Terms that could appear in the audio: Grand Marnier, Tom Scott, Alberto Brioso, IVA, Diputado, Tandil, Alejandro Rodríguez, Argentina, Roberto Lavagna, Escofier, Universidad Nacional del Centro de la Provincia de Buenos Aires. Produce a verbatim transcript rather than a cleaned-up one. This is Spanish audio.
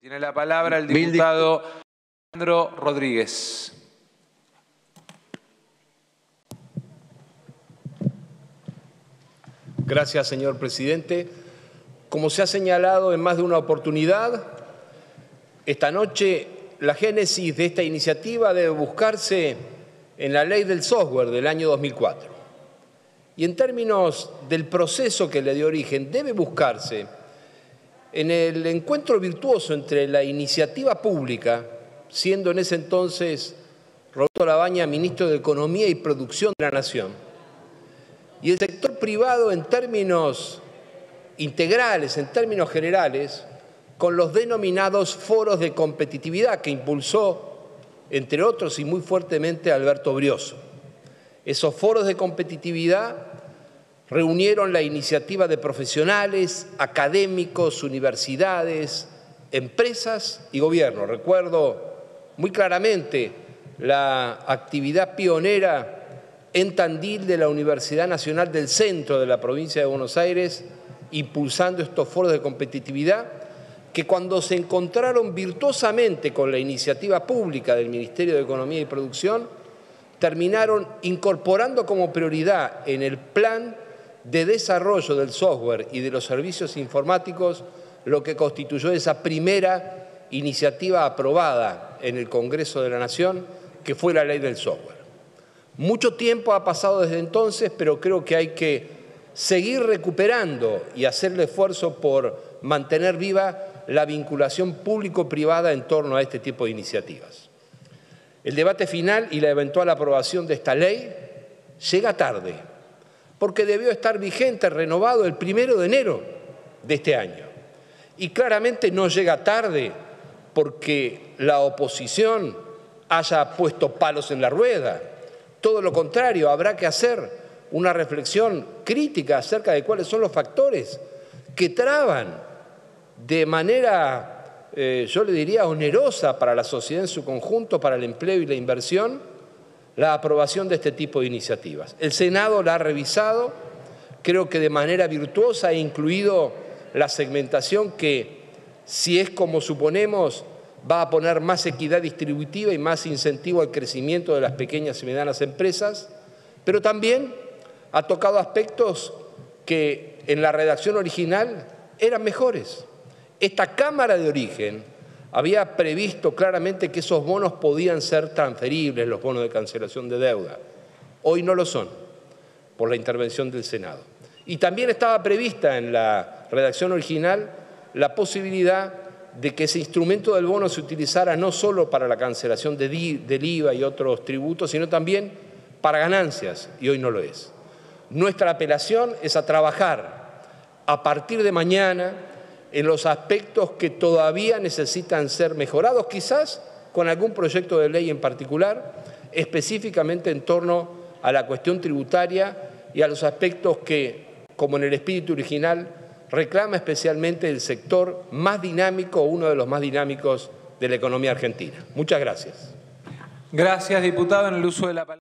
Tiene la palabra el diputado Alejandro Rodríguez. Gracias, señor presidente. Como se ha señalado en más de una oportunidad, esta noche la génesis de esta iniciativa debe buscarse en la ley del software del año dos mil cuatro. Y en términos del proceso que le dio origen, debe buscarse en el encuentro virtuoso entre la iniciativa pública, siendo en ese entonces Roberto Lavagna ministro de Economía y Producción de la Nación, y el sector privado en términos integrales, en términos generales, con los denominados foros de competitividad que impulsó, entre otros y muy fuertemente, Alberto Brioso. Esos foros de competitividad reunieron la iniciativa de profesionales, académicos, universidades, empresas y gobierno. Recuerdo muy claramente la actividad pionera en Tandil de la Universidad Nacional del Centro de la Provincia de Buenos Aires, impulsando estos foros de competitividad que, cuando se encontraron virtuosamente con la iniciativa pública del Ministerio de Economía y Producción, terminaron incorporando como prioridad en el plan de desarrollo del software y de los servicios informáticos, lo que constituyó esa primera iniciativa aprobada en el Congreso de la Nación, que fue la ley del software. Mucho tiempo ha pasado desde entonces, pero creo que hay que seguir recuperando y hacer el esfuerzo por mantener viva la vinculación público-privada en torno a este tipo de iniciativas. El debate final y la eventual aprobación de esta ley llega tarde, porque debió estar vigente, renovado el primero de enero de este año. Y claramente no llega tarde porque la oposición haya puesto palos en la rueda. Todo lo contrario, habrá que hacer una reflexión crítica acerca de cuáles son los factores que traban de manera, eh, yo le diría, onerosa para la sociedad en su conjunto, para el empleo y la inversión, la aprobación de este tipo de iniciativas. El Senado la ha revisado, creo que de manera virtuosa, ha incluido la segmentación que, si es como suponemos, va a poner más equidad distributiva y más incentivo al crecimiento de las pequeñas y medianas empresas, pero también ha tocado aspectos que en la redacción original eran mejores. Esta Cámara de Origen había previsto claramente que esos bonos podían ser transferibles, los bonos de cancelación de deuda. Hoy no lo son, por la intervención del Senado. Y también estaba prevista en la redacción original la posibilidad de que ese instrumento del bono se utilizara no solo para la cancelación de del I V A y otros tributos, sino también para ganancias, y hoy no lo es. Nuestra apelación es a trabajar a partir de mañana en los aspectos que todavía necesitan ser mejorados, quizás con algún proyecto de ley en particular, específicamente en torno a la cuestión tributaria y a los aspectos que, como en el espíritu original, reclama especialmente el sector más dinámico, uno de los más dinámicos de la economía argentina. Muchas gracias. Gracias, diputado, en el uso de la palabra.